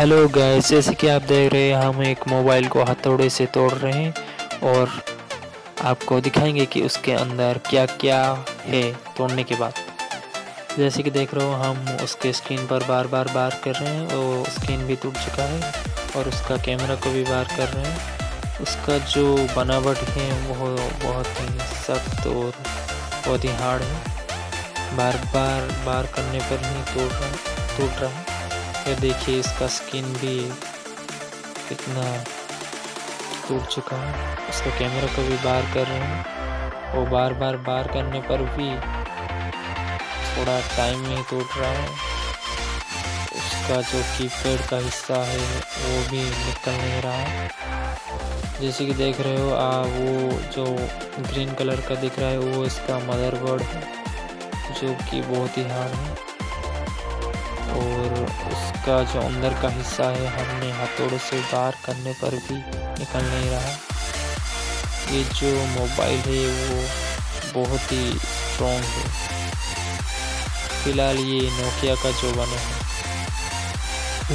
Hello guys, जैसे कि आप देख रहे हैं हम एक मोबाइल को हथौड़े से तोड़ रहे हैं और आपको दिखाएंगे कि उसके अंदर क्या क्या है तोड़ने के बाद। जैसे कि देख रहे हो हम उसके स्क्रीन पर बार बार बार कर रहे हैं और स्क्रीन भी टूट चुका है और उसका कैमरा को भी बार कर रहे हैं। उसका जो बनावट है वो बहुत ही सख्त और बहुत ही हार्ड है, बार बार बार करने पर ही टूट रहा है। ये देखिए इसका स्किन भी कितना टूट चुका है। उसका कैमरा को भी बार कर रहे हैं और बार बार बार करने पर भी थोड़ा टाइम में टूट रहा है। उसका जो कीपैड का हिस्सा है वो भी निकल नहीं रहा है। जैसे कि देख रहे हो वो जो ग्रीन कलर का दिख रहा है वो इसका मदरबोर्ड है जो कि बहुत ही हार्ड है और उसका जो अंदर का हिस्सा है हमने हथौड़े से बार करने पर भी निकल नहीं रहा। ये जो मोबाइल है वो बहुत ही स्ट्रॉन्ग है। फिलहाल ये नोकिया का जो बना है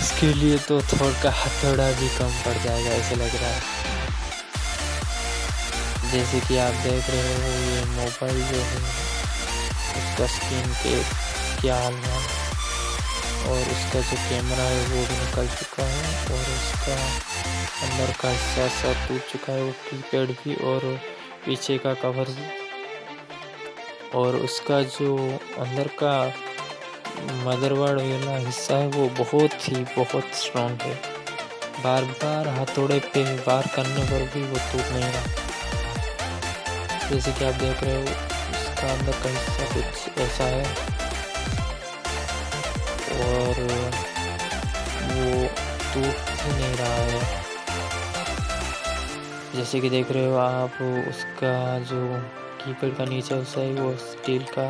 इसके लिए तो थोड़ा का हथौड़ा भी कम पड़ जाएगा ऐसा लग रहा है। जैसे कि आप देख रहे हो ये मोबाइल जो है उसका स्क्रीन पे क्या हाल है और उसका जो कैमरा है वो भी निकल चुका है और उसका अंदर का हिस्सा सब टूट चुका है, वो कीपैड भी और पीछे का कवर भी। और उसका जो अंदर का मदरबोर्ड वाला हिस्सा है वो बहुत स्ट्रॉन्ग है, बार बार हथौड़े पे वार करने पर भी वो टूट नहीं रहा। जैसे कि आप देख रहे हो उसका अंदर का हिस्सा कुछ ऐसा है और वो टूट ही नहीं रहा है। जैसे कि देख रहे हो आप उसका जो कीपैड का नीचे हिस्सा है वो स्टील का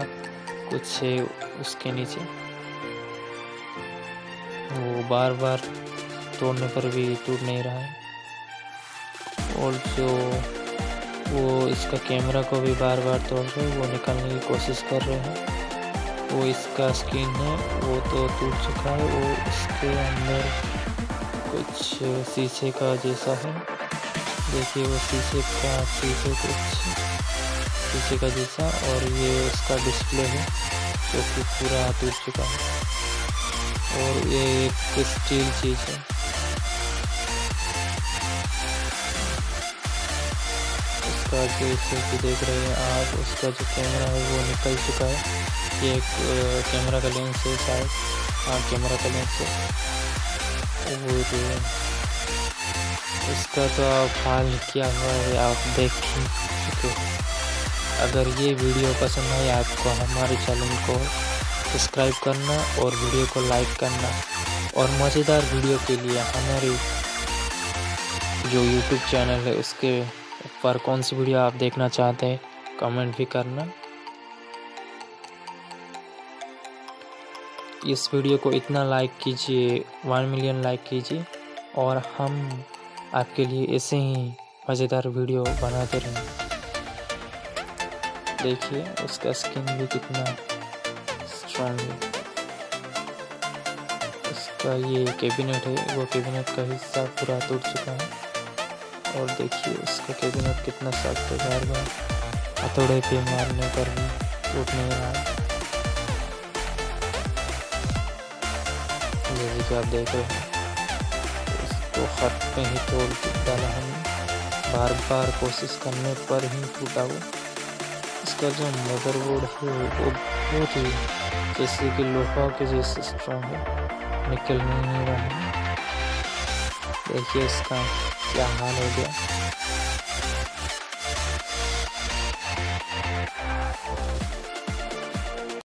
कुछ है उसके नीचे, वो बार बार तोड़ने पर भी टूट नहीं रहा है। और जो वो इसका कैमरा को भी बार बार तोड़ रहे हैं, वो निकालने की कोशिश कर रहे हैं। वो इसका स्क्रीन है वो तो टूट चुका है, वो इसके अंदर कुछ शीशे का जैसा है। देखिए वो शीशे का जैसा और ये उसका डिस्प्ले है जो कि पूरा टूट चुका है और ये एक स्टील चीज़ है। उसका जैसे कि देख रहे हैं आप उसका जो कैमरा है वो निकल चुका है। ये एक कैमरा का लेंस है शायद, हाँ कैमरा का लेंस है। और इसका तो हाल क्या हुआ है आप देख चुके। अगर ये वीडियो पसंद आए आपको हमारे चैनल को सब्सक्राइब करना और वीडियो को लाइक करना और मज़ेदार वीडियो के लिए हमारे जो यूट्यूब चैनल है उसके ऊपर कौन सी वीडियो आप देखना चाहते हैं कमेंट भी करना। इस वीडियो को इतना लाइक कीजिए, 1 मिलियन लाइक कीजिए और हम आपके लिए ऐसे ही मज़ेदार वीडियो बनाते रहेंगे। देखिए उसका स्किन भी कितना स्ट्रॉन्ग है। उसका ये कैबिनेट है वो कैबिनेट का हिस्सा पूरा टूट चुका है और देखिए उसका कैबिनेट कितना सख्त है, बार बार हथौड़े पे मारने पर भी टूट नहीं रहा है। जैसे कि आप देख रहे हैं उसको हाथ में ही तोड़ डाला है, बार बार कोशिश करने पर ही टूटा वो। इसका जो मदरबोर्ड है वो बहुत ही जैसे कि लोहा के जैसे स्ट्रॉन्ग है, निकल नहीं रहा है। देखिए इसका क्या हाल हो गया।